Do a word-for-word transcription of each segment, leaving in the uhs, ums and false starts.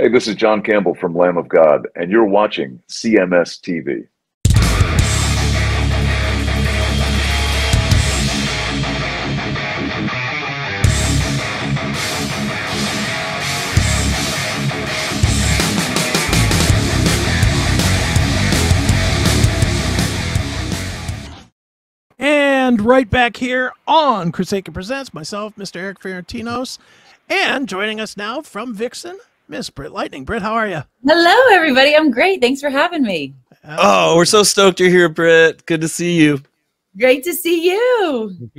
Hey, this is John Campbell from Lamb of God, and you're watching C M S T V. And right back here on Chris Akin Presents, myself, Mister Eric Fiorentinos, and joining us now from Vixen, Miss Britt Lightning. Britt, how are you? Hello, everybody. I'm great. Thanks for having me. Uh, oh, we're so stoked you're here, Britt. Good to see you. Great to see you.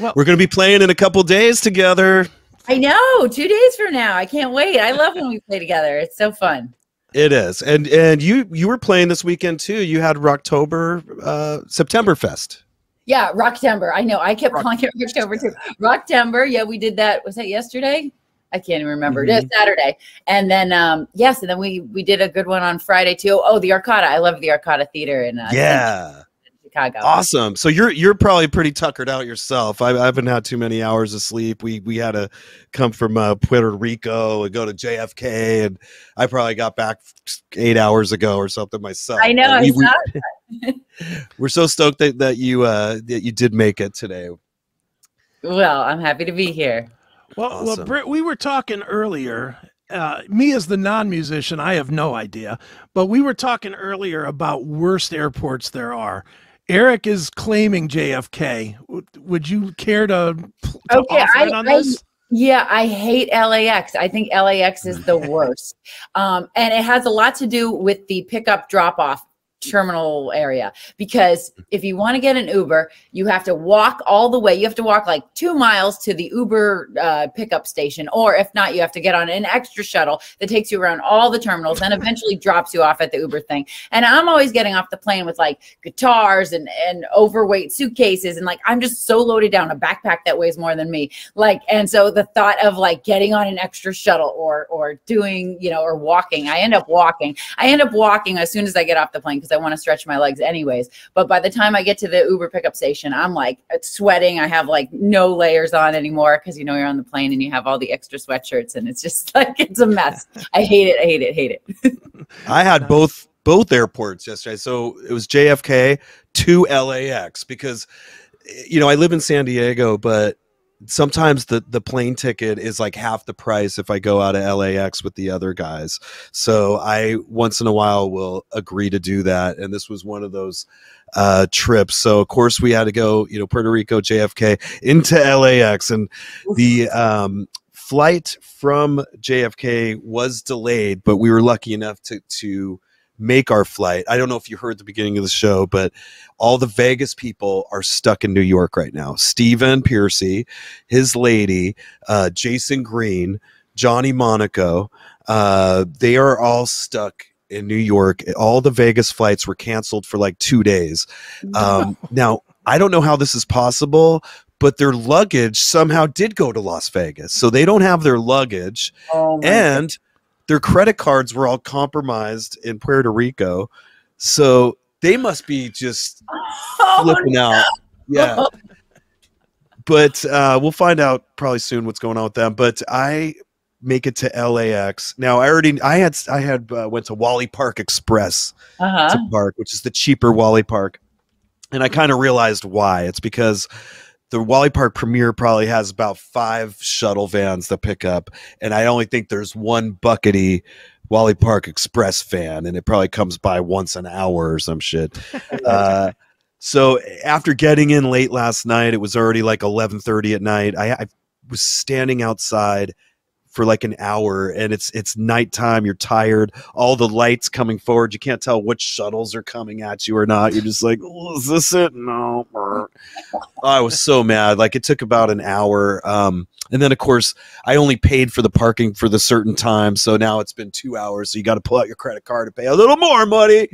Well, we're going to be playing in a couple days together. I know. Two days from now. I can't wait. I love when we play together. It's so fun. It is. And and you, you were playing this weekend, too. You had Rocktober, uh, Septemberfest. Yeah, Rocktober. I know. I kept Rock calling it Rocktober too. Rocktober. Yeah, we did that. Was that yesterday? I can't even remember. Mm-hmm. Just Saturday. And then, um, yes, and then we we did a good one on Friday too. Oh, the Arcata. I love the Arcata Theater in uh, yeah in Chicago. Awesome. So you're you're probably pretty tuckered out yourself. I, I haven't had too many hours of sleep. We we had to come from uh, Puerto Rico and go to J F K, and I probably got back eight hours ago or something myself. I know. We, I saw that. We're so stoked that, that you uh that you did make it today. Well, I'm happy to be here. Well, awesome. Well, Britt, we were talking earlier. Uh, me as the non-musician, I have no idea, but we were talking earlier about worst airports there are. Eric is claiming J F K. W would you care to, to okay, offer it on I, this? I, Yeah, I hate L A X. I think L A X is the worst, um, and it has a lot to do with the pickup drop-off terminal area, because if you want to get an Uber, you have to walk all the way. You have to walk like two miles to the Uber uh, pickup station, or if not, you have to get on an extra shuttle that takes you around all the terminals and eventually drops you off at the Uber thing. And I'm always getting off the plane with like guitars and, and overweight suitcases. And like, I'm just so loaded down, a backpack that weighs more than me. Like, and so the thought of like getting on an extra shuttle or, or doing, you know, or walking, I end up walking. I end up walking as soon as I get off the plane, because I want to stretch my legs anyways. But by the time I get to the Uber pickup station, I'm like sweating. I have like no layers on anymore, because you know you're on the plane and you have all the extra sweatshirts, and it's just like, it's a mess. I hate it. I hate it. Hate it. I had both both airports yesterday. So it was J F K to L A X, because you know I live in San Diego, but sometimes the the plane ticket is like half the price if I go out of L A X with the other guys. So I once in a while will agree to do that, and this was one of those uh trips. So of course we had to go, you know, Puerto Rico, J F K into L A X, and the um flight from J F K was delayed, but we were lucky enough to to make our flight. I don't know if you heard the beginning of the show, but all the Vegas people are stuck in New York right now. Stephen Piercy, his lady, uh, Jason Green, Johnny Monaco, uh, they are all stuck in New York. All the Vegas flights were canceled for like two days. Um, now, I don't know how this is possible, but their luggage somehow did go to Las Vegas. So they don't have their luggage. Oh, and God. Their credit cards were all compromised in Puerto Rico, so they must be just oh, flipping no. out. Yeah, but uh, we'll find out probably soon what's going on with them. But I make it to L A X now. I already I had I had uh, went to Wally Park Express uh-huh. to park, which is the cheaper Wally Park, and I kind of realized why. It's because the Wally Park Premier probably has about five shuttle vans that pick up, and I only think there's one buckety Wally Park Express van, and it probably comes by once an hour or some shit. uh, so after getting in late last night, it was already like eleven thirty at night. I, I was standing outside for like an hour, and it's it's nighttime. You're tired. All the lights coming forward. You can't tell which shuttles are coming at you or not. You're just like, oh, is this it? No. Oh, I was so mad. Like it took about an hour. Um, and then of course I only paid for the parking for the certain time. So now it's been two hours. So you got to pull out your credit card to pay a little more money.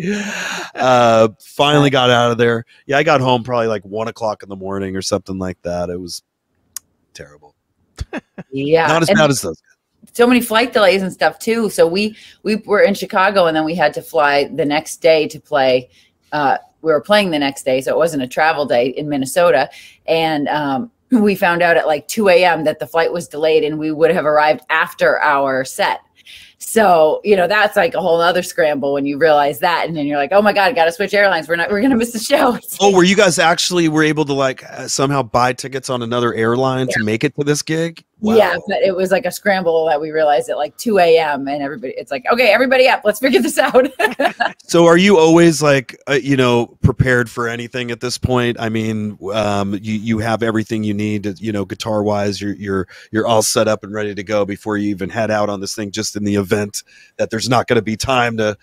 Uh, finally got out of there. Yeah. I got home probably like one o'clock in the morning or something like that. It was terrible. Yeah. Not as and bad as those. So many flight delays and stuff too. So we we were in Chicago, and then we had to fly the next day to play. Uh, we were playing the next day, so it wasn't a travel day in Minnesota. And um, we found out at like two A M that the flight was delayed, and we would have arrived after our set. So, you know, that's like a whole other scramble when you realize that. And then you're like, oh my God, I got to switch airlines. We're not, we're going to miss the show. Oh, were you guys actually were able to like uh, somehow buy tickets on another airline yeah. to make it to this gig? Wow. Yeah. But it was like a scramble that we realized at like two A M and everybody, it's like, okay, everybody up, let's figure this out. So are you always like, uh, you know, prepared for anything at this point? I mean, um, you, you have everything you need, you know, guitar wise, you're, you're, you're all set up and ready to go before you even head out on this thing, just in the event that there's not going to be time to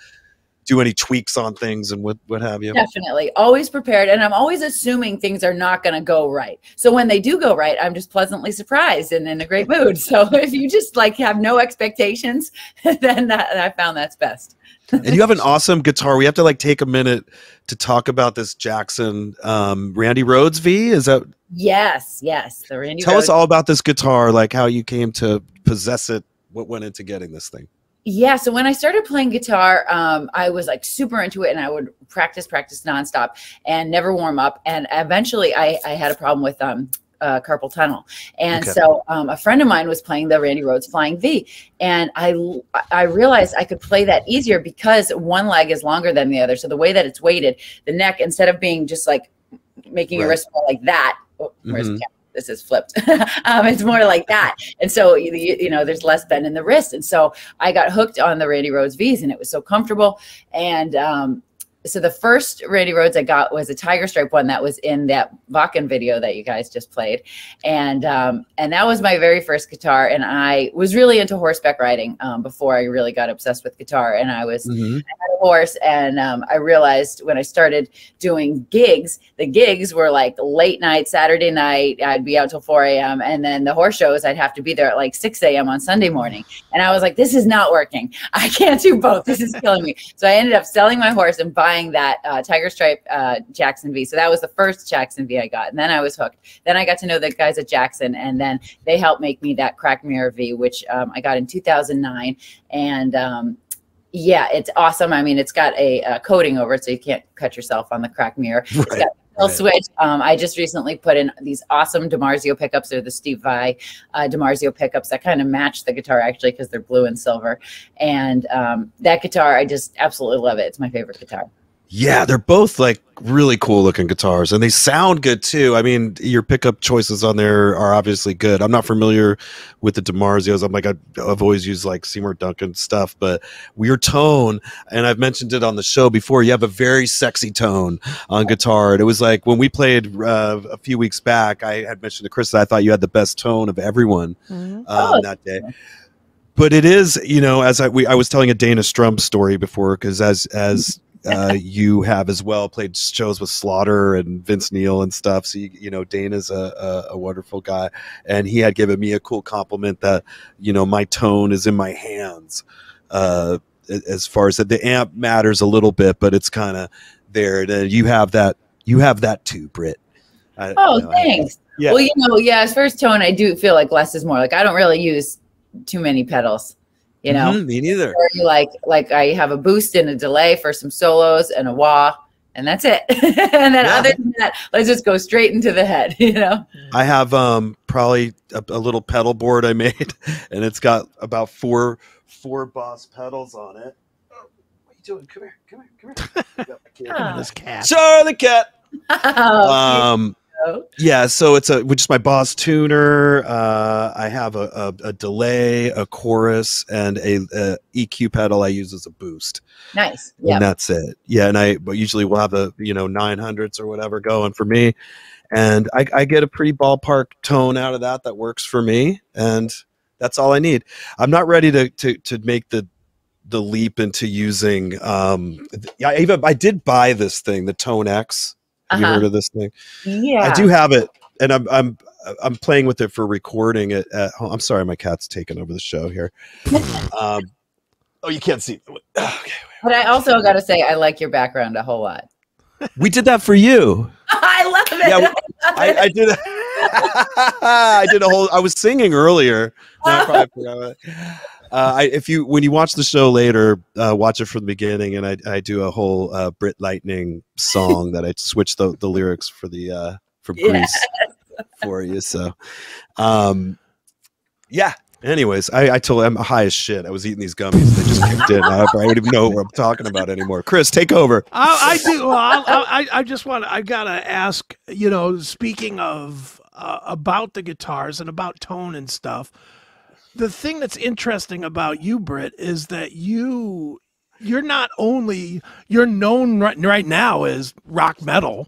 do any tweaks on things and what, what have you. Definitely always prepared. And I'm always assuming things are not going to go right. So when they do go right, I'm just pleasantly surprised and in a great mood. So if you just like have no expectations, then that, I found that's best. And you have an awesome guitar. We have to like take a minute to talk about this Jackson, um, Randy Rhoads V. Is that? Yes. Yes. The Randy Tell Rhoads. us all about this guitar, like how you came to possess it. What went into getting this thing? Yeah. So when I started playing guitar, um, I was like super into it and I would practice, practice nonstop and never warm up. And eventually I, I had a problem with um, uh, carpal tunnel. And okay. so um, a friend of mine was playing the Randy Rhoads Flying V. And I, I realized I could play that easier because one leg is longer than the other. So the way that it's weighted, the neck, instead of being just like making right. your wrist fall like that, oh, where's mm-hmm. the This is flipped. um, it's more like that. And so, you, you know, there's less bend in the wrist. And so I got hooked on the Randy Rhoads V's and it was so comfortable. And um, so the first Randy Rhoads I got was a Tiger Stripe one that was in that Wacken video that you guys just played. And um, and that was my very first guitar. And I was really into horseback riding um, before I really got obsessed with guitar. And I was mm-hmm. I had a horse. And um, I realized when I started doing gigs, the gigs were like late night, Saturday night. I'd be out till four A M And then the horse shows, I'd have to be there at like six A M on Sunday morning. And I was like, this is not working. I can't do both. This is killing me. So I ended up selling my horse and buying that uh, Tiger Stripe uh, Jackson V. So that was the first Jackson V I got. And then I was hooked. Then I got to know the guys at Jackson. And then they helped make me that Cracked Mirror V, which um, I got in two thousand nine. And um, yeah, it's awesome. I mean, it's got a, a coating over it so you can't cut yourself on the cracked mirror. Right. It's got I'll switch. Um, I just recently put in these awesome DiMarzio pickups. They're the Steve Vai uh, DiMarzio pickups that kind of match the guitar actually because they're blue and silver. And um, that guitar, I just absolutely love it. It's my favorite guitar. Yeah, they're both like really cool looking guitars and they sound good too. I mean, your pickup choices on there are obviously good. I'm not familiar with the DiMarzios. I'm like, I've, I've always used like Seymour Duncan stuff, but your tone, and I've mentioned it on the show before, you have a very sexy tone on guitar. And it was like when we played uh, a few weeks back, I had mentioned to Chris that I thought you had the best tone of everyone mm-hmm. um, oh. that day. But it is, you know, as I, we, I was telling a Dana Strum story before, because as, as, Uh, you have as well played shows with Slaughter and Vince Neil and stuff. So, you, you know, Dana's a, a, a wonderful guy. And he had given me a cool compliment that, you know, my tone is in my hands. Uh, as far as that, the amp matters a little bit, but it's kind of there. And you have that, you have that too, Britt. I, oh, you know, thanks. I, yeah. Well, you know, yeah, as far as tone, I do feel like less is more. Like I don't really use too many pedals. You know, mm-hmm, me neither. Like, like I have a boost and a delay for some solos and a wah, and that's it. And then yeah. other than that, let's just go straight into the head. You know, I have um probably a, a little pedal board I made, and it's got about four four Boss pedals on it. Oh, what are you doing? Come here, come here, come here. oh, this cat. Charlie cat. Oh, um. Yeah, so it's a which is my Boss tuner. Uh, I have a, a, a delay, a chorus, and a, a E Q pedal I use as a boost. Nice. Yeah, that's it. Yeah, and I but usually will have the you know nine hundreds or whatever going for me, and I, I get a pretty ballpark tone out of that that works for me, and that's all I need. I'm not ready to to to make the. the leap into using. Um, I even I did buy this thing, the Tone X. Have uh-huh. you heard of this thing? Yeah, I do have it, and I'm I'm I'm playing with it for recording it at home. I'm sorry, my cat's taking over the show here. um, oh, you can't see. Oh, okay. But I also got to say, I like your background a whole lot. We did that for you. I love it. Yeah, we, I, love I, it. I did. I did a whole. I was singing earlier. I probably forgot. Uh, I, if you when you watch the show later, uh, watch it from the beginning, and I, I do a whole uh, Britt Lightning song that I switched the, the lyrics for the uh, for Prince yes. for you. So, um, yeah, Anyways, I, I told him I'm high as shit. I was eating these gummies. They just kicked in. I don't even know what I'm talking about anymore. Chris, take over. I, I do. Well, I'll, I I just want. I gotta ask. You know, speaking of uh, about the guitars and about tone and stuff, the thing that's interesting about you, Britt, is that you you're not only you're known right, right now as rock metal,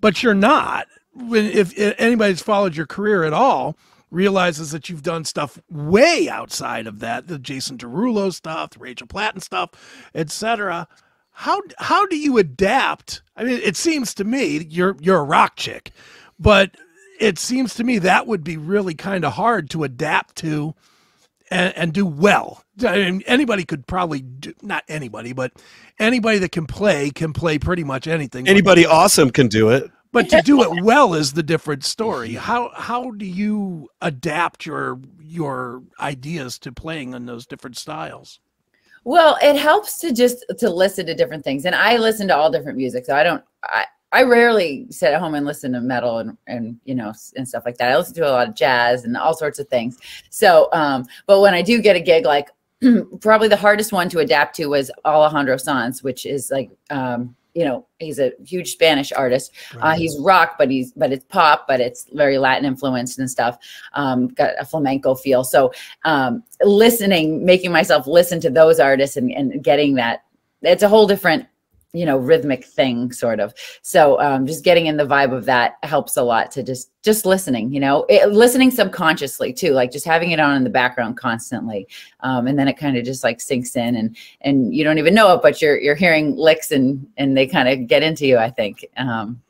but you're not. If, if anybody's followed your career at all, realizes that you've done stuff way outside of that, the Jason Derulo stuff, the Rachel Platten stuff, et cetera. How how do you adapt? I mean, it seems to me you're you're a rock chick, but it seems to me that would be really kind of hard to adapt to and, and do well. I mean, anybody could probably do, not anybody, but anybody that can play can play pretty much anything. Anybody awesome can do it. But to do it well is the different story. How how do you adapt your your ideas to playing in those different styles? Well, it helps to just to listen to different things. And I listen to all different music. So I don't I, I rarely sit at home and listen to metal and, and you know and stuff like that. I listen to a lot of jazz and all sorts of things. So um, but when I do get a gig, like probably the hardest one to adapt to was Alejandro Sanz, which is like um you know, he's a huge Spanish artist. Right. Uh, he's rock, but he's, but it's pop, but it's very Latin influenced and stuff. Um, got a flamenco feel. So um, listening, making myself listen to those artists and, and getting that, it's a whole different, you know, rhythmic thing sort of. So um, just getting in the vibe of that helps a lot to just, just listening, you know, it, listening subconsciously too, like just having it on in the background constantly. Um, and then it kind of just like sinks in and, and you don't even know it, but you're, you're hearing licks and, and they kind of get into you, I think, um,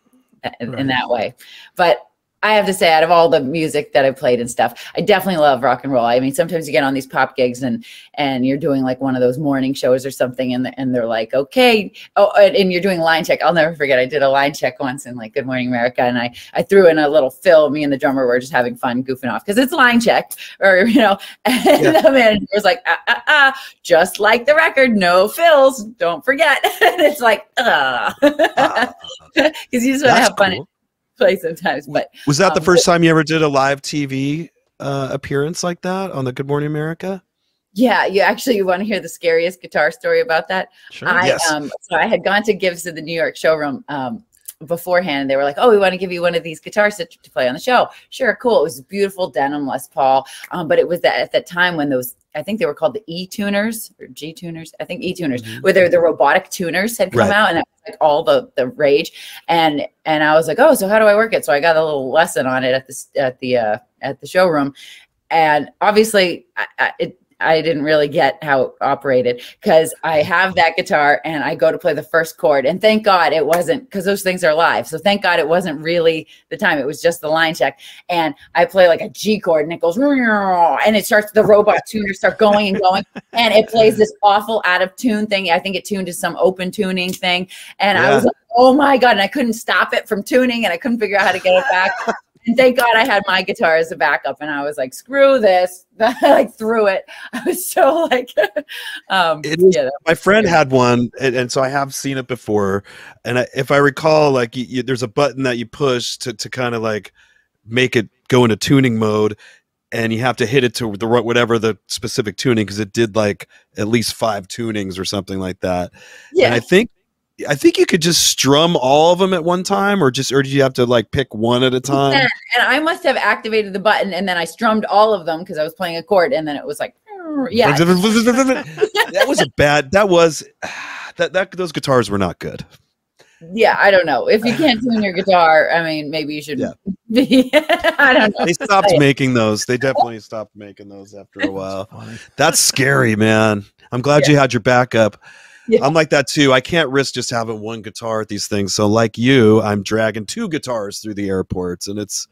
right. in that way. But I have to say, out of all the music that I've played and stuff, I definitely love rock and roll. I mean, sometimes you get on these pop gigs and and you're doing like one of those morning shows or something, and and they're like, okay, oh, and you're doing line check. I'll never forget. I did a line check once in like Good Morning America, and I I threw in a little fill. Me and the drummer were just having fun, goofing off because it's line check, or you know. And yeah. The manager was like, ah, ah, ah, just like the record, no fills, don't forget. And it's like, ah, because you just want to have fun. Cool. Play sometimes. But was that um, the first but, time you ever did a live T V uh appearance like that on the Good Morning America? Yeah, you actually you want to hear the scariest guitar story about that? Sure. I yes. um so I had gone to Gibbs to the New York showroom um beforehand. They were like, oh, we want to give you one of these guitars to, to play on the show. Sure, cool. It was a beautiful denim Les Paul. Um, but it was that at that time when those, I think they were called the E tuners or G tuners. I think E tuners, mm-hmm. where the robotic tuners had come right. out, and that was like all the the rage. And and I was like, oh, so how do I work it? So I got a little lesson on it at the at the uh, at the showroom, and obviously I, I, it. I didn't really get how it operated because I have that guitar and I go to play the first chord, and thank God it wasn't, because those things are live. So thank God it wasn't really the time. It was just the line check. And I play like a G chord and it goes, and it starts, the robot tuners start going and going, and it plays this awful out of tune thing. I think it tuned to some open tuning thing. And yeah. I was like, oh my God. And I couldn't stop it from tuning and I couldn't figure out how to get it back. And thank God I had my guitar as a backup, and I was like, "Screw this!" I like threw it. I was so like, um, it is, yeah, my friend weird. had one, and, and so I have seen it before. And I, if I recall, like, you, you, there's a button that you push to to kind of like make it go into tuning mode, and you have to hit it to the whatever the specific tuning, because it did like at least five tunings or something like that. Yeah, and I think. I think you could just strum all of them at one time, or just, or did you have to like pick one at a time? Yeah, and I must have activated the button, and then I strummed all of them because I was playing a chord, and then it was like, yeah. That was a bad. That was that that those guitars were not good. Yeah, I don't know. If you can't tune your guitar, I mean, maybe you should. Yeah. Be. I don't know. They stopped making those. They definitely stopped making those after a while. That's scary, man. I'm glad yeah. you had your backup. Yeah. I'm like that too. I can't risk just having one guitar at these things. So like you, I'm dragging two guitars through the airports, and it's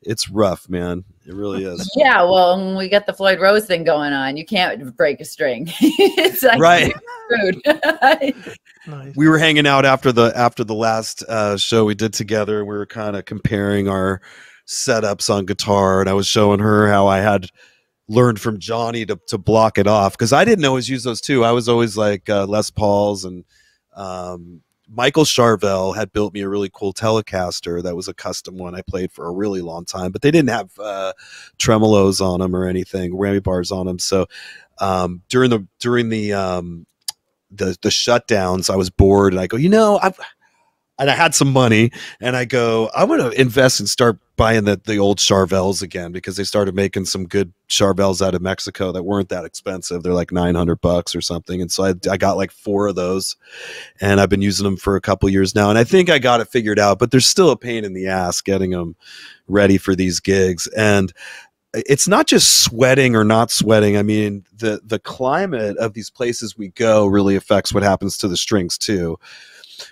it's rough, man. It really is. Yeah, well, we got the Floyd Rose thing going on. You can't break a string. It's like right. Nice. We were hanging out after the after the last uh, show we did together. We were kind of comparing our setups on guitar, and I was showing her how I had learned from Johnny to, to block it off, because I didn't always use those two. I was always like uh, Les Pauls and um, Michael Charvel had built me a really cool Telecaster that was a custom one I played for a really long time, but they didn't have uh, tremolos on them or anything, whammy bars on them. So um, during the during the, um, the the shutdowns, I was bored, and I go, you know, I've and I had some money, and I go, I'm going to invest and start buying the, the old Charvels again, because they started making some good Charvels out of Mexico that weren't that expensive. They're like nine hundred bucks or something. And so I, I got like four of those, and I've been using them for a couple years now. And I think I got it figured out, but there's still a pain in the ass getting them ready for these gigs. And it's not just sweating or not sweating. I mean, the, the climate of these places we go really affects what happens to the strings too.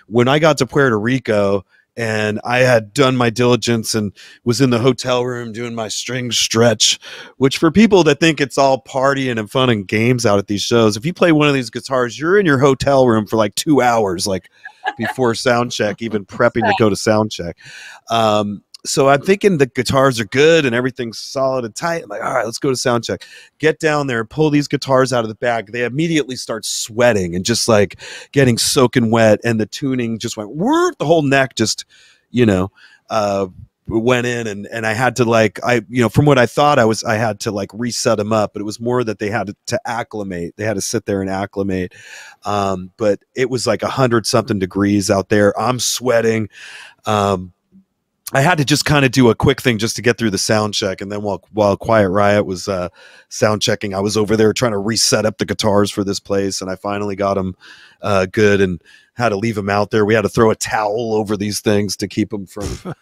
When I got to Puerto Rico and I had done my diligence and was in the hotel room doing my string stretch, which for people that think it's all partying and fun and games out at these shows, if you play one of these guitars, you're in your hotel room for like two hours, like before sound check, even prepping to go to sound check. Um, so I'm thinking the guitars are good and everything's solid and tight. I'm like, all right, let's go to sound check. Get down there, pull these guitars out of the bag. They immediately start sweating and just like getting soaking wet. And the tuning just went, whoop, the whole neck just, you know, uh, went in. And, and I had to like, I, you know, from what I thought I was, I had to like reset them up, but it was more that they had to, to acclimate. They had to sit there and acclimate. Um, but it was like a hundred something degrees out there. I'm sweating. Um, I had to just kind of do a quick thing just to get through the sound check. And then while, while Quiet Riot was uh, sound checking, I was over there trying to reset up the guitars for this place. And I finally got them uh, good and had to leave them out there. We had to throw a towel over these things to keep them from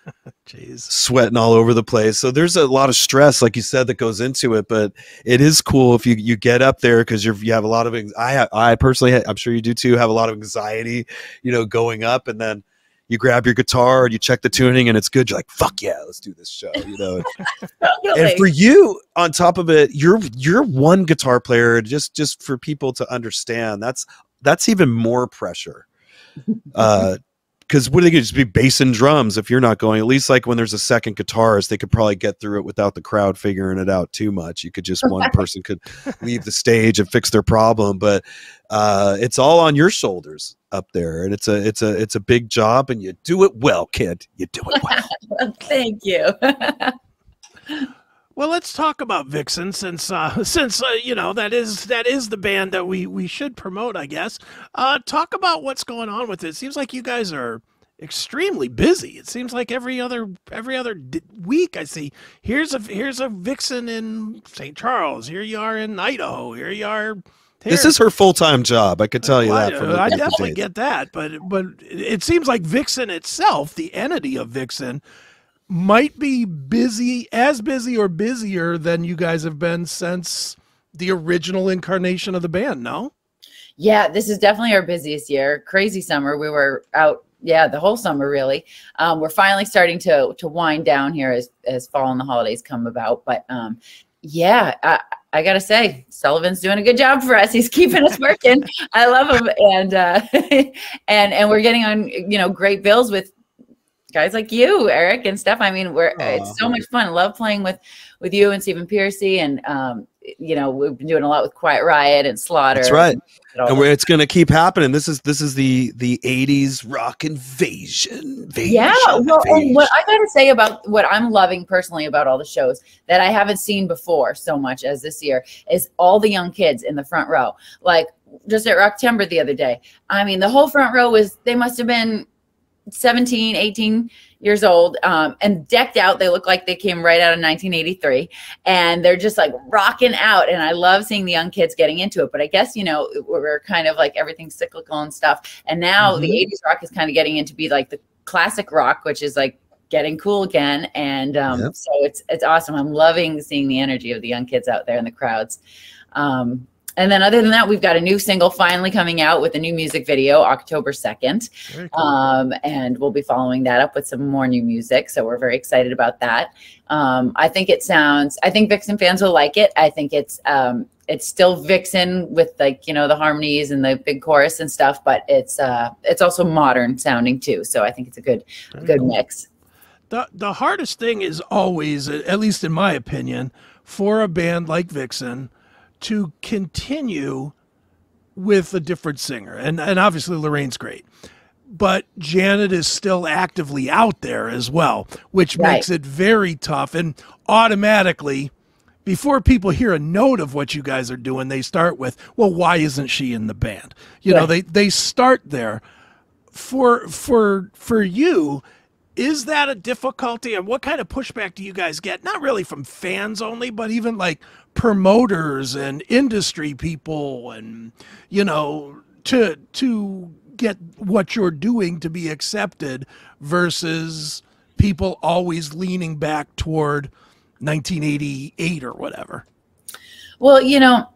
Jeez. Sweating all over the place. So there's a lot of stress, like you said, that goes into it. But it is cool if you, you get up there, because you're, you have a lot of, I, I personally, have, I'm sure you do too, have a lot of anxiety, you know, going up. And then you grab your guitar and you check the tuning and it's good. You're like, fuck yeah, let's do this show, you know. Totally. And for you, on top of it, you're you're one guitar player. Just just for people to understand, that's that's even more pressure. Uh, because what are they going to just be bass and drums if you're not going? At least like when there's a second guitarist, they could probably get through it without the crowd figuring it out too much. You could just, one person could leave the stage and fix their problem. But uh, it's all on your shoulders up there. And it's a, it's a, it's a big job, and you do it well, kid. You do it well. Thank you. Well, let's talk about Vixen, since uh, since uh, you know, that is that is the band that we we should promote, I guess. Uh, talk about what's going on with it. It seems like you guys are extremely busy. It seems like every other every other week I see here's a here's a Vixen in Saint Charles. Here you are in Idaho. Here you are. Here. This is her full-time job. I could tell you well, that. From I, I definitely days. Get that, but but it seems like Vixen itself, the entity of Vixen, might be busy, as busy or busier than you guys have been since the original incarnation of the band. No? Yeah, this is definitely our busiest year. Crazy summer. We were out, yeah, the whole summer really. Um, we're finally starting to to wind down here as, as fall and the holidays come about. But um, yeah, I, I got to say, Sullivan's doing a good job for us. He's keeping us working. I love him. And, uh, and, and we're getting on, you know, great bills with guys like you, Eric, and stuff. I mean, we're Aww. It's so much fun. I love playing with with you and Stephen Piercy, and um, you know, we've been doing a lot with Quiet Riot and Slaughter. That's right, and, and we're, it's going to keep happening. This is this is the the eighties rock invasion. invasion yeah, well, invasion. What I got to say about what I'm loving personally about all the shows that I haven't seen before so much as this year is all the young kids in the front row. Like just at Rocktober the other day, I mean, the whole front row was, they must have been seventeen, eighteen years old, um, and decked out. They look like they came right out of nineteen eighty-three, and they're just like rocking out. And I love seeing the young kids getting into it, but I guess, you know, we're kind of like everything's cyclical and stuff. And now mm-hmm. the eighties rock is kind of getting into be like the classic rock, which is like getting cool again. And um, yep. so it's, it's awesome. I'm loving seeing the energy of the young kids out there in the crowds. Um, And then other than that, we've got a new single finally coming out with a new music video, October second. Very cool. Um, and we'll be following that up with some more new music. So we're very excited about that. Um, I think it sounds, I think Vixen fans will like it. I think it's, um, it's still Vixen with like, you know, the harmonies and the big chorus and stuff, but it's, uh, it's also modern sounding too. So I think it's a good, very good cool. mix. The, the hardest thing is always, at least in my opinion, for a band like Vixen, to continue with a different singer. And, and obviously Lorraine's great, but Janet is still actively out there as well, which right. makes it very tough. And automatically, before people hear a note of what you guys are doing, they start with, well, why isn't she in the band? You right. know, they, they start there. For, for, for you, is that a difficulty? And what kind of pushback do you guys get? Not really from fans only, but even like promoters and industry people and, you know, to, to get what you're doing to be accepted versus people always leaning back toward nineteen eighty-eight or whatever. Well, you know,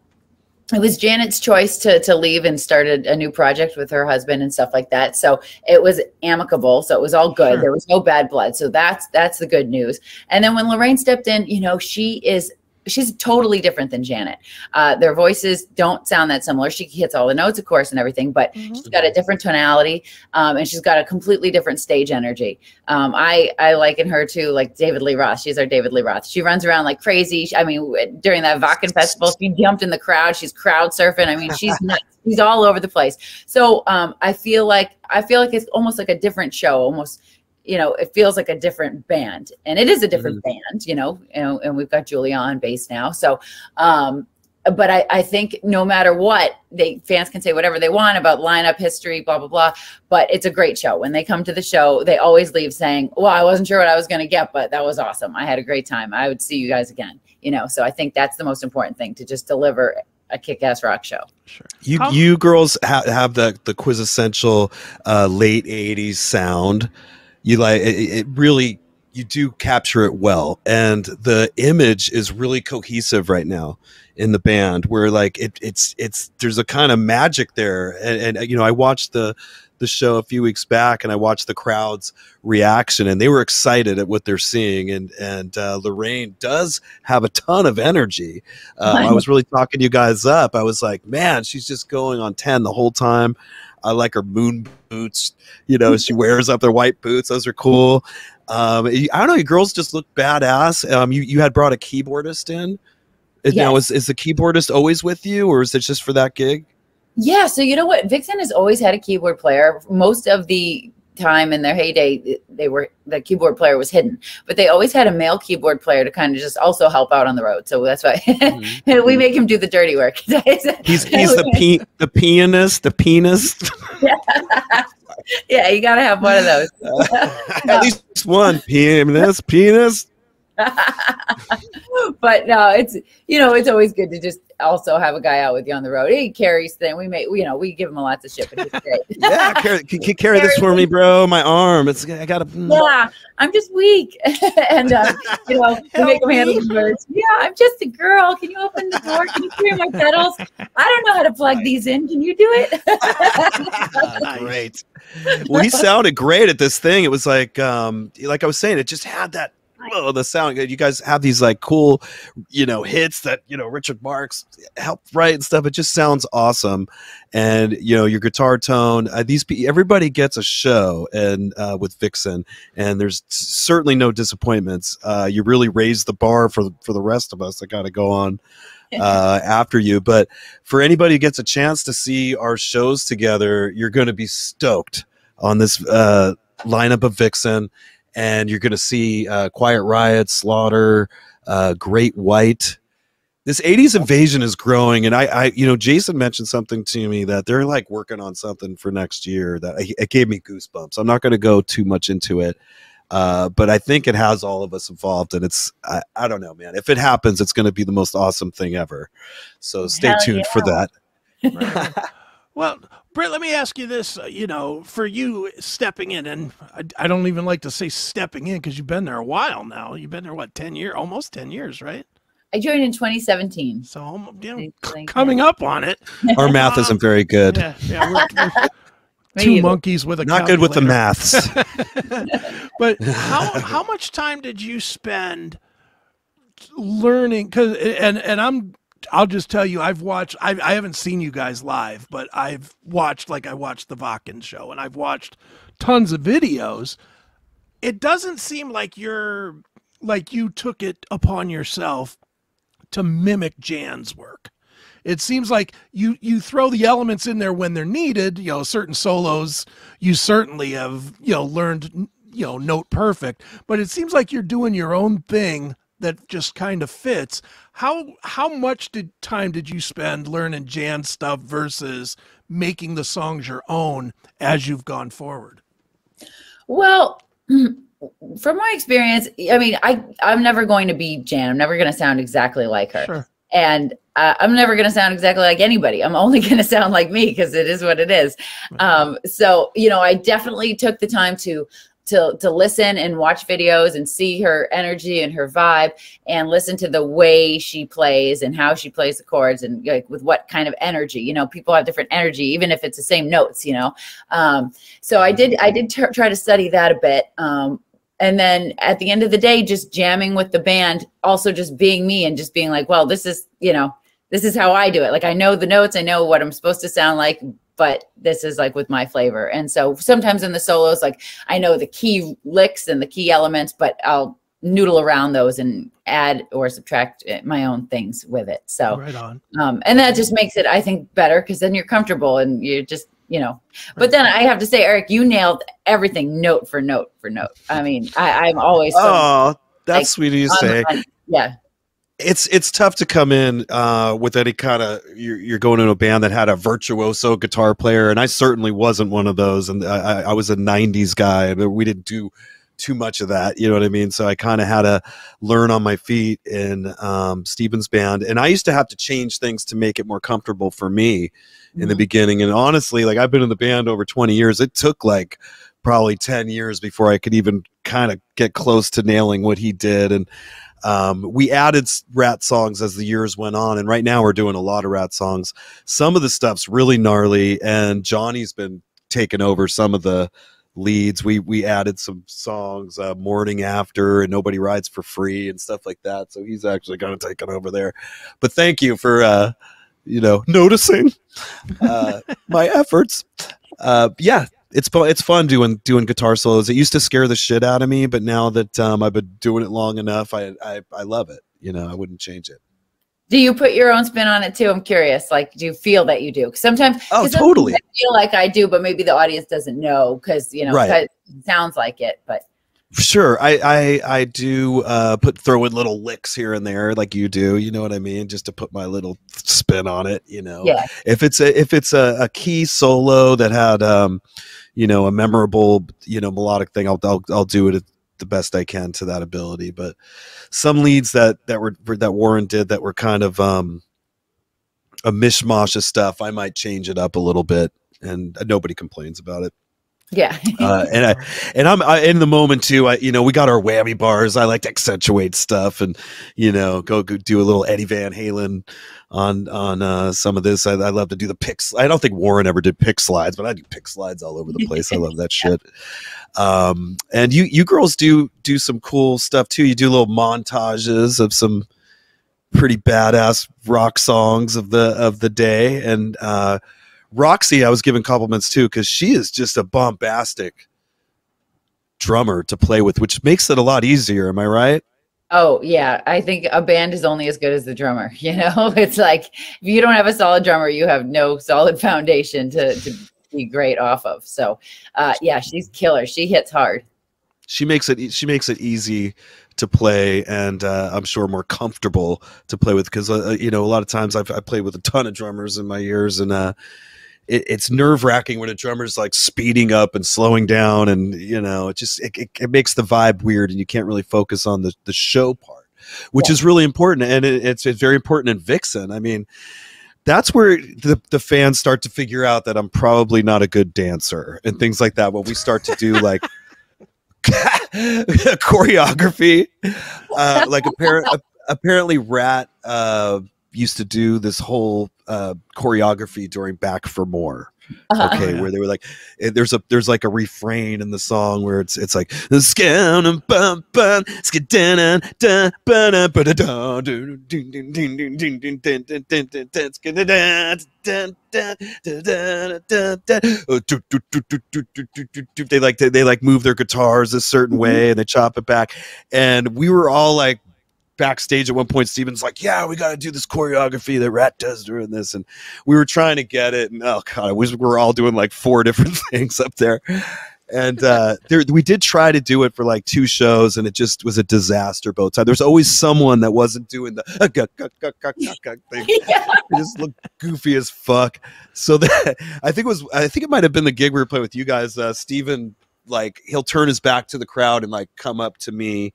it was Janet's choice to, to leave and started a new project with her husband and stuff like that. So it was amicable. So it was all good. Sure. There was no bad blood. So that's, that's the good news. And then when Lorraine stepped in, you know, she is, she's totally different than Janet. Uh, their voices don't sound that similar. She hits all the notes, of course, and everything, but mm-hmm. she's got a different tonality, um, and she's got a completely different stage energy. Um, I, I liken her to like David Lee Roth. She's our David Lee Roth. She runs around like crazy. She, I mean, during that Wacken festival, she jumped in the crowd. She's crowd surfing. I mean, she's nuts. She's all over the place. So um, I feel like I feel like it's almost like a different show, almost. You know, it feels like a different band, and it is a different mm-hmm. band, you know, and, and we've got Julia on bass now. So, um, but I, I think no matter what, they fans can say whatever they want about lineup history, blah, blah, blah. But it's a great show. When they come to the show, they always leave saying, well, I wasn't sure what I was going to get, but that was awesome. I had a great time. I would see you guys again, you know? So I think that's the most important thing, to just deliver a kick-ass rock show. Sure. You oh. you girls ha have the, the quintessential uh, late eighties sound. You like it, it really, you do capture it well, and the image is really cohesive right now in the band, where like it, it's it's there's a kind of magic there, and, and you know, I watched the the show a few weeks back, and I watched the crowd's reaction, and they were excited at what they're seeing, and and uh, Lorraine does have a ton of energy. Uh, I was really talking you guys up. I was like, man, she's just going on ten the whole time. I like her moon boots, you know, she wears up their white boots. Those are cool. Um, I don't know. You girls just look badass. Um, you, you had brought a keyboardist in. Yes. Now, is, is the keyboardist always with you, or is it just for that gig? Yeah. So you know what? Vixen has always had a keyboard player. Most of the time in their heyday, they were, the keyboard player was hidden, but they always had a male keyboard player to kind of just also help out on the road. So that's why mm-hmm. we make him do the dirty work. he's he's the pe the pianist, the penis. Yeah. Yeah, you gotta have one of those. No. At least one pianist, penis. But no, it's, you know, it's always good to just also have a guy out with you on the road. He carries things. We make, you know, we give him a lots of shit, but he's great. Yeah, carry, carry, carry this for me, bro. My arm, it's, I gotta. Yeah, I'm just weak, and um, you know, we make him handle the birds. Yeah, I'm just a girl. Can you open the door? Can you clear my pedals? I don't know how to plug these in. Can you do it? Great. Well, he sounded great at this thing. It was like, um, like I was saying, it just had that. Well, the sound, you guys have these like cool, you know, hits that, you know, Richard Marx helped write and stuff. It just sounds awesome. And, you know, your guitar tone, uh, these, everybody gets a show, and uh, with Vixen, and there's certainly no disappointments. Uh, you really raised the bar for, for the rest of us that got to go on uh, after you. But for anybody who gets a chance to see our shows together, you're going to be stoked on this uh, lineup of Vixen. And you're going to see uh, Quiet Riot, Slaughter, uh, Great White. This eighties invasion is growing. And I, I, you know, Jason mentioned something to me that they're like working on something for next year that it, it gave me goosebumps. I'm not going to go too much into it, uh, but I think it has all of us involved. And it's, I, I don't know, man. If it happens, it's going to be the most awesome thing ever. So stay Hell tuned yeah. for that. Right. Well, Britt, let me ask you this, uh, you know, for you stepping in, and I, I don't even like to say stepping in because you've been there a while now. You've been there, what, ten years, almost ten years, right? I joined in twenty seventeen. So um, you know, like coming that. up on it. Our math um, isn't very good. Yeah, yeah, we're, we're two monkeys with a Not calculator. Good with the maths. But how, how much time did you spend learning? 'Cause, and, and I'm... I'll just tell you, I've watched, I've, I haven't seen you guys live, but I've watched, like I watched the Wacken show, and I've watched tons of videos. It doesn't seem like you're, like you took it upon yourself to mimic Jan's work. It seems like you you throw the elements in there when they're needed. You know, certain solos you certainly have, you know, learned, you know, note perfect, but it seems like you're doing your own thing that just kind of fits. How how much did time did you spend learning Jan stuff versus making the songs your own as you've gone forward? Well, from my experience, I mean, I, I'm never going to be Jan. I'm never going to sound exactly like her. Sure. And uh, I'm never going to sound exactly like anybody. I'm only going to sound like me because it is what it is. Right. Um, so, you know, I definitely took the time to To, to listen and watch videos and see her energy and her vibe and listen to the way she plays and how she plays the chords and like with what kind of energy. You know, people have different energy, even if it's the same notes, you know. Um, so I did I did try to study that a bit. Um, and then at the end of the day, just jamming with the band, also just being me and just being like, well, this is, you know, this is how I do it. Like, I know the notes, I know what I'm supposed to sound like, but this is like with my flavor. And so sometimes in the solos, like I know the key licks and the key elements, but I'll noodle around those and add or subtract my own things with it. So, right on. Um, and that just makes it, I think, better because then you're comfortable and you're just, you know. But then I have to say, Eric, you nailed everything note for note for note. I mean, I, I'm always. So, oh, that's like, sweet of you to say. Yeah. It's it's tough to come in uh, with any kind of you're, you're going into a band that had a virtuoso guitar player, and I certainly wasn't one of those. And I, I was a nineties guy, but we didn't do too much of that. You know what I mean? So I kind of had to learn on my feet in um, Stephen's band, and I used to have to change things to make it more comfortable for me mm-hmm. in the beginning. And honestly, like I've been in the band over twenty years. It took like probably ten years before I could even kind of get close to nailing what he did. And Um, we added Rat songs as the years went on, and right now we're doing a lot of Rat songs. Some of the stuff's really gnarly, and Johnny's been taking over some of the leads. We we added some songs, uh, Morning After and Nobody Rides for Free and stuff like that. So he's actually kind of taking over there. But thank you for uh, you know, noticing uh, my efforts. Uh, yeah. It's it's fun doing doing guitar solos. It used to scare the shit out of me, but now that um, I've been doing it long enough, I, I I love it. You know, I wouldn't change it. Do you put your own spin on it too? I'm curious. Like, do you feel that you do? Sometimes, oh, totally. Sometimes I feel like I do, but maybe the audience doesn't know because you know right. it sounds like it. But sure, I I I do uh, put throw in little licks here and there, like you do. You know what I mean? Just to put my little spin on it. You know, yeah. If it's a if it's a, a key solo that had. Um, you know, a memorable, you know, melodic thing, I'll, I'll, I'll do it the best I can to that ability. But some leads that, that were, that Warren did that were kind of, um, a mishmash of stuff, I might change it up a little bit and nobody complains about it. Yeah. uh, and I, and I'm I, in the moment too, I, you know, we got our whammy bars. I like to accentuate stuff and, you know, go, go do a little Eddie Van Halen on, on, uh, some of this. I, I love to do the picks. I don't think Warren ever did pick slides, but I do pick slides all over the place. I love that yeah. shit. Um, and you, you girls do, do some cool stuff too. You do little montages of some pretty badass rock songs of the, of the day. And, uh, Roxy, I was giving compliments too, because she is just a bombastic drummer to play with, which makes it a lot easier. Am I right? Oh, yeah. I think a band is only as good as the drummer. You know, it's like if you don't have a solid drummer, you have no solid foundation to, to be great off of. So, uh, yeah, she's killer. She hits hard. She makes it. She makes it easy to play, and uh, I'm sure more comfortable to play with because uh, you know, a lot of times I've I played with a ton of drummers in my years, and uh, it, it's nerve wracking when a drummer's like speeding up and slowing down, and you know, it just it, it, it makes the vibe weird, and you can't really focus on the the show part, which yeah. is really important, and it, it's it's very important in Vixen. I mean. That's where the, the fans start to figure out that I'm probably not a good dancer and things like that. When we start to do like. choreography uh like apparent apparently Rat uh used to do this whole uh choreography during Back for More uh-huh. okay where they were like there's a there's like a refrain in the song where it's it's like they like they like move their guitars a certain way and they chop it back, and we were all like backstage at one point, Steven's like, yeah, we got to do this choreography that Rat does during this. And we were trying to get it. And oh God, I wish we were all doing like four different things up there. And uh, there, we did try to do it for like two shows, and it just was a disaster both times. There's always someone that wasn't doing the uh, guck, guck, guck, guck, guck thing. Yeah. It just looked goofy as fuck. So that, I think it was, I think it might have been the gig we were playing with you guys. Uh, Steven, like, he'll turn his back to the crowd and like come up to me,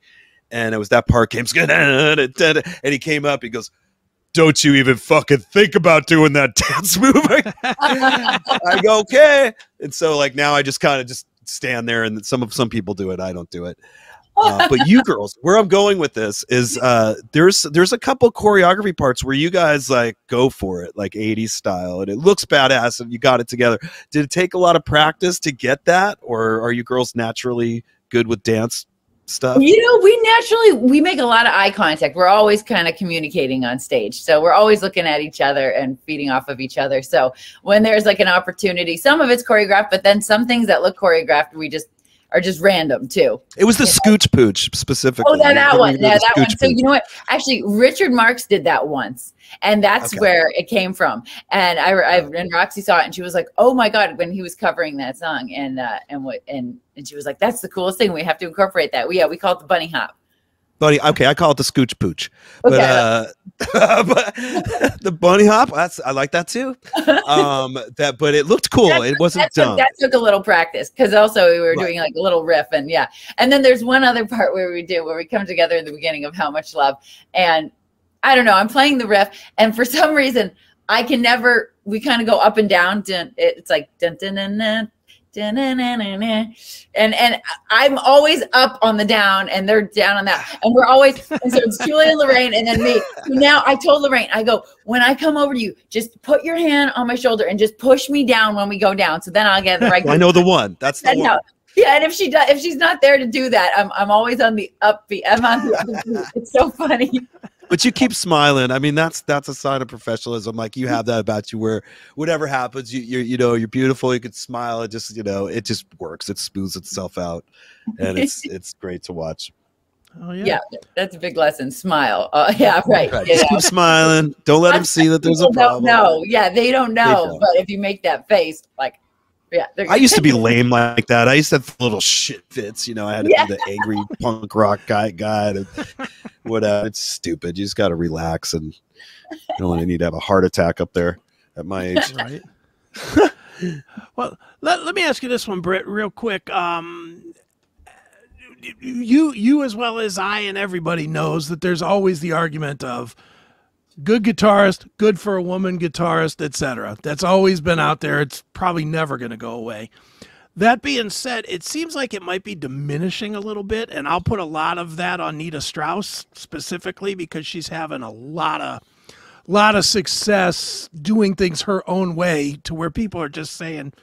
and it was that part game's good, and he came up, he goes, don't you even fucking think about doing that dance move. I go, okay. And so like now I just kind of just stand there, and some of some people do it, I don't do it. Uh, but you girls, where I'm going with this is uh there's there's a couple choreography parts where you guys like go for it like eighties style, and it looks badass and you got it together. Did it take a lot of practice to get that, or are you girls naturally good with dance stuff? You know, we naturally, we make a lot of eye contact. We're always kind of communicating on stage. So we're always looking at each other and feeding off of each other. So when there's like an opportunity, some of it's choreographed, but then some things that look choreographed, we just are just random too. It was the Scooch Pooch specifically. Oh, no, that one. Yeah, that one. So you know what? Actually, Richard Marx did that once. And that's okay. Where it came from. And I, I and Roxy saw it, and she was like, oh my God, when he was covering that song. And uh, and what and, and she was like, that's the coolest thing. We have to incorporate that. We, yeah, we call it the bunny hop. Bunny, okay, I call it the Scooch Pooch. Okay. But, uh, but the bunny hop, that's, I like that too. Um, that, but it looked cool. That's, it wasn't dumb. That took a little practice, because also we were right. doing like a little riff, and yeah. And then there's one other part where we do, where we come together in the beginning of How Much Love, and I don't know, I'm playing the riff, and for some reason I can never, we kind of go up and down. It's like, dun, dun, dun, dun, dun, dun, dun, dun, dun. and and I'm always up on the down, and they're down on that. And we're always, and so it's Julia and Lorraine, and then me. So now I told Lorraine, I go, when I come over to you, just put your hand on my shoulder and just push me down when we go down. So then I'll get the right. I know the one, that's the one. Out. Yeah, and if she does, if she's not there to do that, I'm I'm always on the upbeat. I'm on the upbeat. It's so funny. But you keep smiling. I mean, that's that's a sign of professionalism. Like you have that about you, where whatever happens, you you you know, you're beautiful. You can smile. It just, you know, it just works. It smooths itself out, and it's it's great to watch. Oh yeah, yeah, that's a big lesson. Smile. Uh, yeah, right. right. Just know. Keep smiling. Don't let them see that there's a problem. No, yeah, they don't know. They don't. But if you make that face, like. Yeah, I used to be lame like that. I used to have little shit fits, you know. I had to yeah. be the angry punk rock guy, guy, and whatever. It's stupid. You just got to relax, and you don't really need to have a heart attack up there at my age. Right. Well, let let me ask you this one, Britt, real quick. Um, you you as well as I and everybody knows that there's always the argument of good guitarist, good for a woman guitarist, et cetera. That's always been out there. It's probably never going to go away. That being said, it seems like it might be diminishing a little bit, and I'll put a lot of that on Nita Strauss specifically, because she's having a lot of, lot of success doing things her own way, to where people are just saying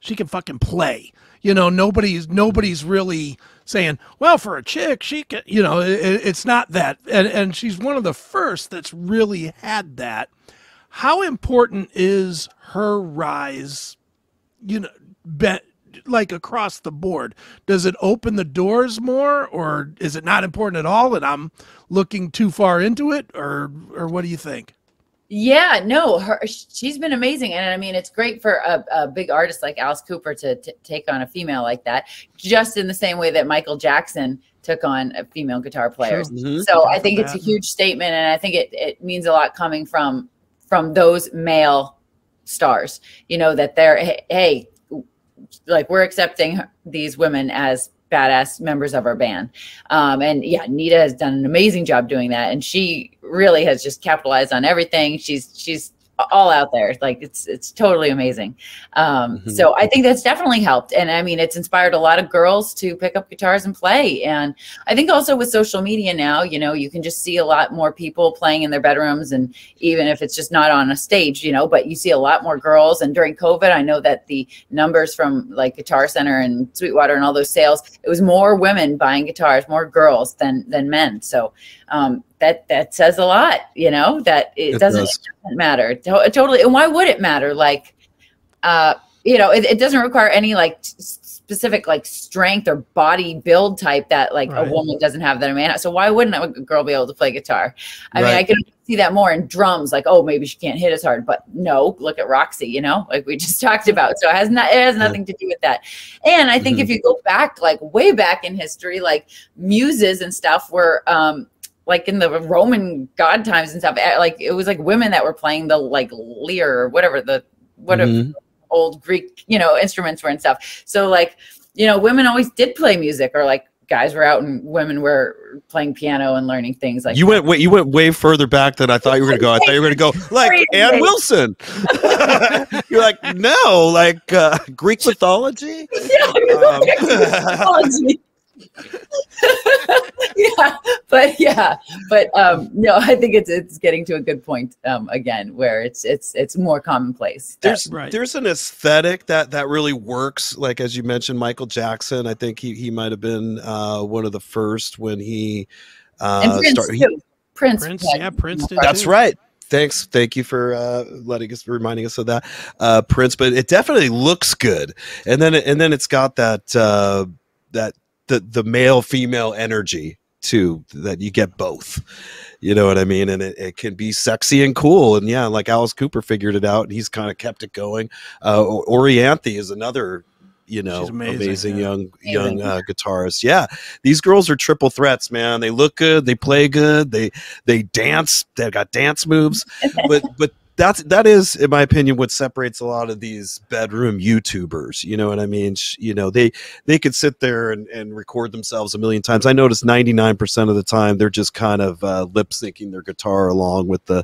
she can fucking play. You know, nobody's nobody's really saying, well, for a chick, she can, you know, it, it's not that. And, and she's one of the first that's really had that. How important is her rise, you know, be, like across the board? Does it open the doors more, or is it not important at all and I'm looking too far into it, or, or what do you think? Yeah, no, her, she's been amazing. And I mean, it's great for a, a big artist like Alice Cooper to t take on a female like that, just in the same way that Michael Jackson took on a female guitar players. Mm-hmm. So I think it's a huge statement, and I think it, it means a lot coming from from those male stars, you know, that they're, hey, like, we're accepting these women as badass members of our band. Um, and yeah, Nita has done an amazing job doing that. And she really has just capitalized on everything. She's, she's all out there. Like, it's, it's totally amazing. Um, mm-hmm. So I think that's definitely helped. And I mean, it's inspired a lot of girls to pick up guitars and play. And I think also with social media now, you know, you can just see a lot more people playing in their bedrooms. And even if it's just not on a stage, you know, but you see a lot more girls. And during COVID, I know that the numbers from like Guitar Center and Sweetwater and all those sales, it was more women buying guitars, more girls than, than men. So, um, that, that says a lot, you know, that it, it doesn't, does. It doesn't matter. Totally. And why would it matter? Like, uh, you know, it, it doesn't require any like s specific like strength or body build type that like right. a woman doesn't have that a man has. So why wouldn't a girl be able to play guitar? I right. mean, I can see that more in drums, like, oh, maybe she can't hit as hard, but no, look at Roxy, you know, like we just talked about. So it has not, it has nothing to do with that. And I think mm-hmm. if you go back, like way back in history, like muses and stuff were, um, like in the Roman God times and stuff, like it was like women that were playing the like lyre or whatever the, whatever mm-hmm. old Greek, you know, instruments were and stuff. So like, you know, women always did play music, or like guys were out and women were playing piano and learning things like you that. went way, you went way further back than I thought you were going to go. I thought you were going to go like Crazy. Ann Wilson. You're like, no, like uh, Greek mythology. Yeah, um, Greek mythology. yeah, but yeah, but um, no, I think it's it's getting to a good point um, again, where it's it's it's more commonplace. There's right. there's an aesthetic that that really works. Like as you mentioned, Michael Jackson. I think he he might have been uh, one of the first when he uh, and Prince started. He, Prince, Prince had, yeah, Prince. Did that's too. right. Thanks. Thank you for uh, letting us, reminding us of that, uh, Prince. But it definitely looks good, and then and then it's got that uh, that. the the male female energy too, that you get both, you know what I mean? And it, it can be sexy and cool. And yeah, like Alice Cooper figured it out and he's kind of kept it going. Uh, Orianthe is another, you know, She's amazing, amazing yeah. young, young uh, guitarist. Yeah. These girls are triple threats, man. They look good. They play good. They, they dance. They've got dance moves, but, but, That's, that is, in my opinion, what separates a lot of these bedroom YouTubers. You know what I mean? You know, they, they could sit there and, and record themselves a million times. I noticed ninety-nine percent of the time, they're just kind of uh, lip syncing their guitar along with the,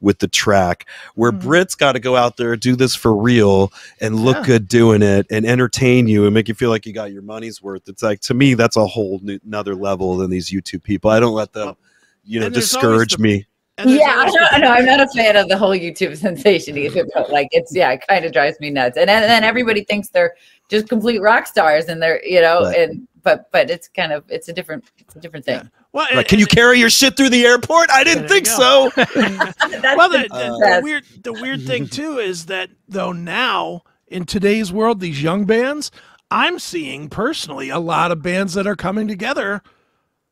with the track, where mm-hmm. Britt's got to go out there, do this for real and look yeah. good doing it and entertain you and make you feel like you got your money's worth. It's like, to me, that's a whole new, another level than these YouTube people. I don't let them, you know, discourage me. Yeah, I don't, no, I'm not a fan of the whole YouTube sensation either, but like it's, yeah, it kind of drives me nuts. And, and then everybody thinks they're just complete rock stars and they're, you know, right. and but but it's kind of, it's a different, it's a different thing. Yeah. Well, like, and, can you carry your shit through the airport? I didn't think so. Well, the, the, the, weird, the weird thing too is that though now in today's world, these young bands, I'm seeing personally a lot of bands that are coming together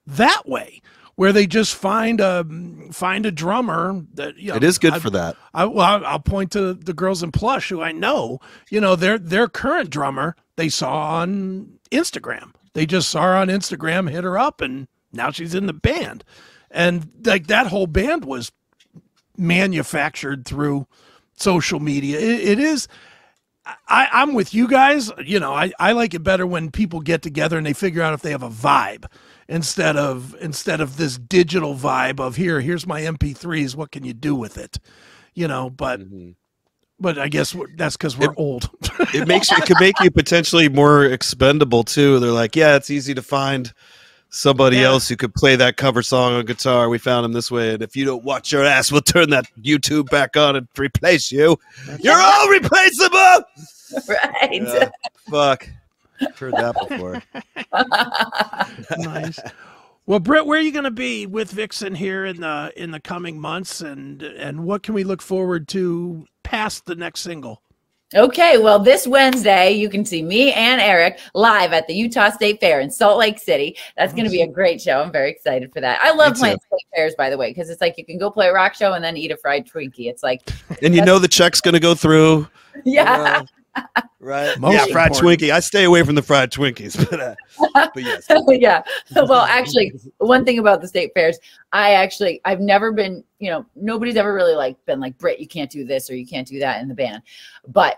that way, where they just find a find a drummer that you know, it is good I, for that. I, well, I'll point to the girls in Plush, who I know. You know, their their current drummer they saw on Instagram. They just saw her on Instagram, hit her up, and now she's in the band. And like that whole band was manufactured through social media. It, it is. I, I'm with you guys. You know, I I like it better when people get together and they figure out if they have a vibe. Instead of instead of this digital vibe of here, here's my M P threes. What can you do with it, you know? But mm-hmm. but I guess we're, that's because we're it, old. It makes it could make you potentially more expendable too. They're like, yeah, it's easy to find somebody yeah. else who could play that cover song on guitar. We found him this way, and if you don't watch your ass, we'll turn that YouTube back on and replace you. You're all replaceable, right? Yeah, fuck. I've heard that before. Nice. Well, Britt, where are you going to be with Vixen here in the in the coming months, and and what can we look forward to past the next single? Okay, well, this Wednesday, you can see me and Eric live at the Utah State Fair in Salt Lake City. That's going to be a great show. I'm very excited for that. I love playing state fairs, by the way, because it's like you can go play a rock show and then eat a fried Twinkie. It's like, and you know the check's going to go through. Yeah. Uh, Right. Most yeah, fried important. Twinkie. I stay away from the fried Twinkies, but, uh, but yes. Yeah. Well, actually, one thing about the state fairs, I actually, I've never been, you know, nobody's ever really like been like, Britt, you can't do this or you can't do that in the band. But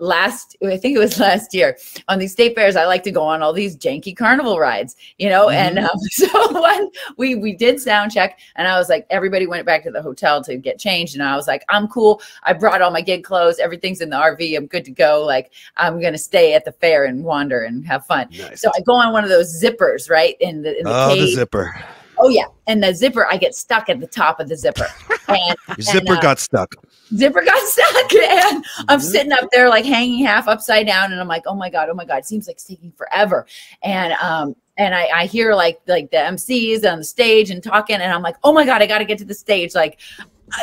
last, I think it was last year, on these state fairs, I like to go on all these janky carnival rides, you know? Mm-hmm. And um, so one, we, we did sound check and I was like, everybody went back to the hotel to get changed. And I was like, I'm cool. I brought all my gig clothes. Everything's in the R V. I'm good to go. Like I'm going to stay at the fair and wander and have fun. Nice. So I go on one of those zippers, right? In the, in the oh, cave. The zipper. Oh yeah. And the zipper, I get stuck at the top of the zipper. And, Your zipper and, uh, got stuck. Zipper got stuck. And I'm sitting up there like hanging half upside down. And I'm like, oh my God, oh my God. It seems like it's taking forever. And, um, and I, I hear like, like the M Cs on the stage and talking and I'm like, oh my God, I got to get to the stage. Like,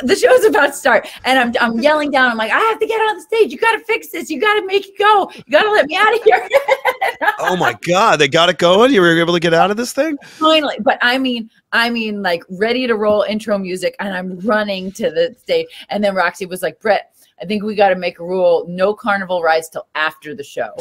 the show's about to start and I'm, I'm yelling down. I'm like, I have to get on the stage. You got to fix this. You got to make it go. You got to let me out of here. Oh my God, they got it going. You were able to get out of this thing? Finally. But I mean, I mean like ready to roll intro music, and I'm running to the stage. And then Roxy was like, Britt, I think we got to make a rule, no carnival rides till after the show.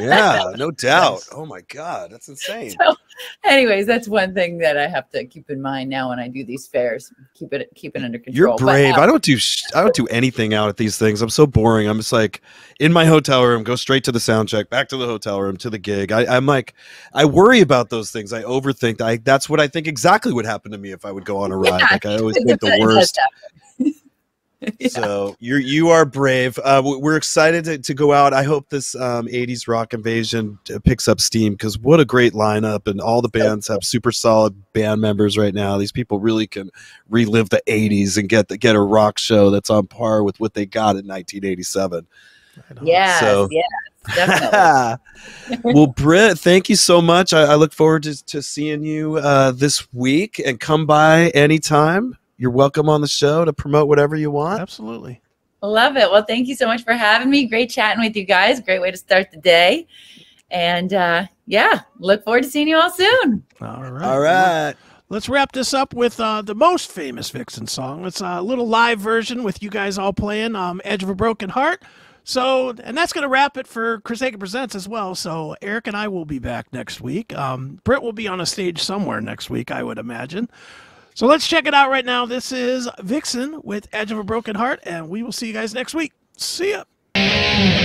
Yeah, no doubt. Oh my God, that's insane. So, anyways, that's one thing that I have to keep in mind now when I do these fairs. Keep it, keep it under control. You're brave. But, uh, I don't do, sh I don't do anything out at these things. I'm so boring. I'm just like in my hotel room, go straight to the sound check, back to the hotel room, to the gig. I, I'm like, I worry about those things. I overthink. I, that's what I think exactly would happen to me if I would go on a ride. Yeah, like I always think the worst. Yeah. So you're, you are brave. Uh, we're excited to, to go out. I hope this um, eighties rock invasion picks up steam, because what a great lineup, and all the bands have super solid band members right now. These people really can relive the eighties and get the, get a rock show that's on par with what they got in nineteen eighty-seven. Yeah. So. Yeah. Definitely. Well, Britt, thank you so much. I, I look forward to, to seeing you uh, this week, and come by anytime. You're welcome on the show to promote whatever you want. Absolutely. Love it. Well, thank you so much for having me. Great chatting with you guys. Great way to start the day. And uh, yeah, look forward to seeing you all soon. All right. All right. Let's wrap this up with uh, the most famous Vixen song. It's a little live version with you guys all playing um, Edge of a Broken Heart. So, and that's going to wrap it for Chris Akin Presents as well. So Eric and I will be back next week. Um, Britt will be on a stage somewhere next week, I would imagine. So let's check it out right now. This is Vixen with Edge of a Broken Heart, and we will see you guys next week. See ya.